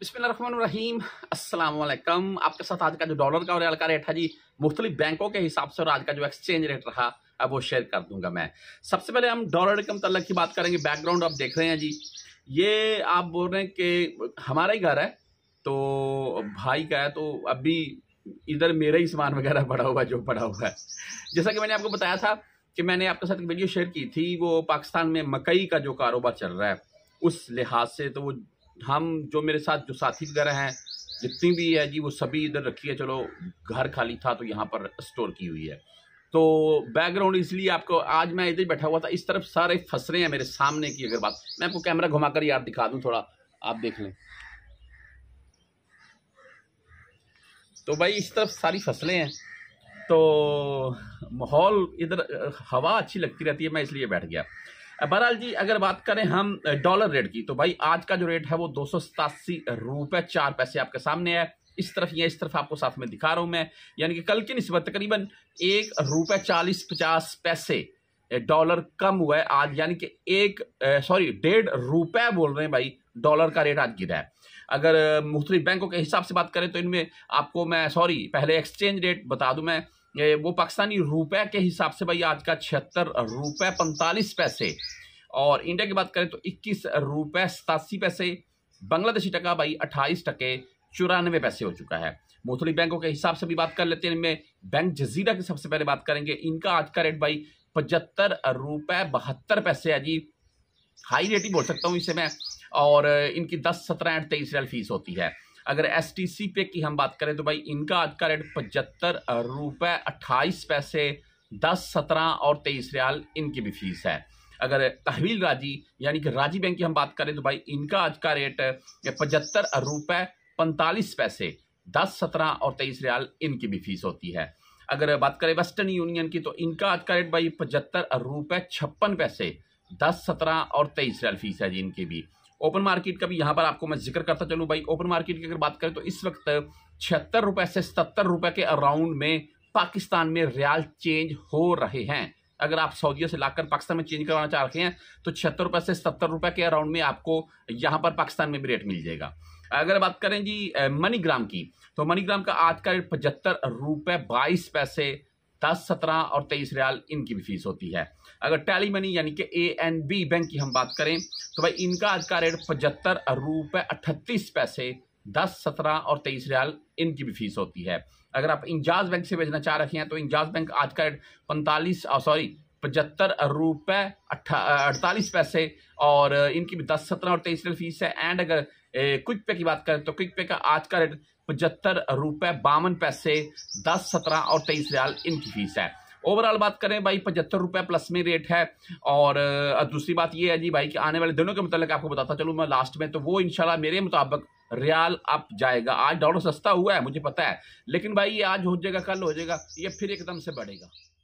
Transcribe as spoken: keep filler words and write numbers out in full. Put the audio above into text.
बिस्मिल्लाहिर्रहमानिर्रहीम, अस्सलाम वालेकुम। आपके साथ आज का जो डॉलर का और रियाल का रेट है जी, मुख्तलिफ बैंकों के हिसाब से, और आज का जो एक्सचेंज रेट रहा अब वो शेयर कर दूंगा मैं। सबसे पहले हम डॉलर के मतलब की बात करेंगे। बैकग्राउंड आप देख रहे हैं जी, ये आप बोल रहे हैं कि हमारा ही घर है तो भाई का है, तो अभी इधर मेरा ही सामान वगैरह पड़ा हुआ है जो पड़ा हुआ है। जैसा कि मैंने आपको बताया था कि मैंने आपके साथ एक वीडियो शेयर की थी, वो पाकिस्तान में मकई का जो कारोबार चल रहा है उस लिहाज से, तो वो हम जो मेरे साथ जो साथी वगैरह हैं जितनी भी है जी, वो सभी इधर रखी है। चलो घर खाली था तो यहाँ पर स्टोर की हुई है, तो बैकग्राउंड इसलिए आपको आज मैं इधर बैठा हुआ था। इस तरफ सारे फंस रहे हैं मेरे सामने की अगर बात, मैं आपको कैमरा घुमाकर यार दिखा दूँ थोड़ा, आप देख लें। तो भाई इस तरफ सारी फसलें हैं, तो माहौल इधर हवा अच्छी लगती रहती है, मैं इसलिए बैठ गया। बहरहाल जी अगर बात करें हम डॉलर रेट की, तो भाई आज का जो रेट है वो दो सौ सतासी रुपये चार पैसे आपके सामने है। इस तरफ या इस तरफ आपको साथ में दिखा रहा हूँ मैं, यानी कि कल की निस्बत तकरीबन एक रुपये चालीस पचास पैसे डॉलर कम हुआ है आज, यानी कि एक सॉरी डेढ़ रुपये बोल रहे हैं भाई डॉलर का रेट आज गिरा है। अगर मुख्तलिफ बैंकों के हिसाब से बात करें तो इनमें आपको मैं सॉरी पहले एक्सचेंज रेट बता दूं मैं, वो पाकिस्तानी रुपए के हिसाब से भाई आज का छिहत्तर रुपये पैंतालीस पैसे, और इंडिया की बात करें तो इक्कीस रुपये सतासी पैसे, बांग्लादेशी टका भाई अट्ठाईस टके चौरानवे पैसे हो चुका है। मुख्तलिफ बैंकों के हिसाब से भी बात कर लेते हैं, इनमें बैंक जजीरा की सबसे पहले बात करेंगे। इनका आज का रेट भाई पचहत्तर रुपये बहत्तर पैसे है जी, हाई रेट ही बोल सकता हूँ इसे मैं, और इनकी दस सत्रह एंड तेईस रियाल फीस होती है। अगर एस टी सी पे की हम बात करें तो भाई इनका आज का रेट पचहत्तर रुपये अट्ठाईस पैसे, दस सत्रह और तेईस रियाल इनकी भी फीस है। अगर तहवील राजी यानी कि राजी बैंक की हम बात करें तो भाई इनका आज का रेट पचहत्तर रुपये पैंतालीस पैसे, दस सत्रह और तेईस रियाल इनकी भी फीस होती है। अगर बात करें वेस्टर्न यूनियन की तो इनका आज का रेट भाई पचहत्तर रुपये छप्पन पैसे, दस सत्रह और तेईस रियाल फीस है जी इनकी भी। ओपन मार्केट का भी यहाँ पर आपको मैं जिक्र करता चलूँ भाई, ओपन मार्केट की अगर बात करें तो इस वक्त छिहत्तर रुपये से सत्तर रुपये के अराउंड में पाकिस्तान में रियाल चेंज हो रहे हैं। अगर आप सऊदीया से लाकर पाकिस्तान में चेंज करवाना चाह रहे हैं तो छिहत्तर रुपये से सत्तर रुपये के अराउंड में आपको यहाँ पर पाकिस्तान में भी रेट मिल जाएगा। अगर बात करें जी मनीग्राम की, तो मनीग्राम का आज का रेट पचहत्तर रुपये बाईस पैसे, दस सत्रह और तेईस रियाल इनकी भी फीस होती है। अगर टैली मनी यानी कि ए एन बी बैंक की हम बात करें तो भाई इनका आज का रेट पचहत्तर रुपये अट्ठतीस पैसे, दस सत्रह और तेईस रियाल इनकी भी फीस होती है। अगर आप इंजाज बैंक से भेजना चाह रहे हैं तो इंजाज बैंक आज का रेट पैंतालीस सॉरी पचहत्तर रुपये अड़तालीस पैसे, और इनकी भी दस सत्रह और तेईस रियाल फीस है। एंड अगर क्विक पे की बात करें तो क्विक पे का आज का रेट पचहत्तर रुपये बावन पैसे, दस सत्रह और तेईस रियाल इनकी फीस है। ओवरऑल बात करें भाई पचहत्तर रुपये प्लस में रेट है। और दूसरी बात ये है जी भाई कि आने वाले दिनों के मतलब आपको बताता चलूँ मैं लास्ट में, तो वो इंशाल्लाह मेरे मुताबिक रियाल अप जाएगा। आज डॉलर सस्ता हुआ है मुझे पता है, लेकिन भाई ये आज हो जाएगा कल हो जाएगा, ये फिर एकदम से बढ़ेगा।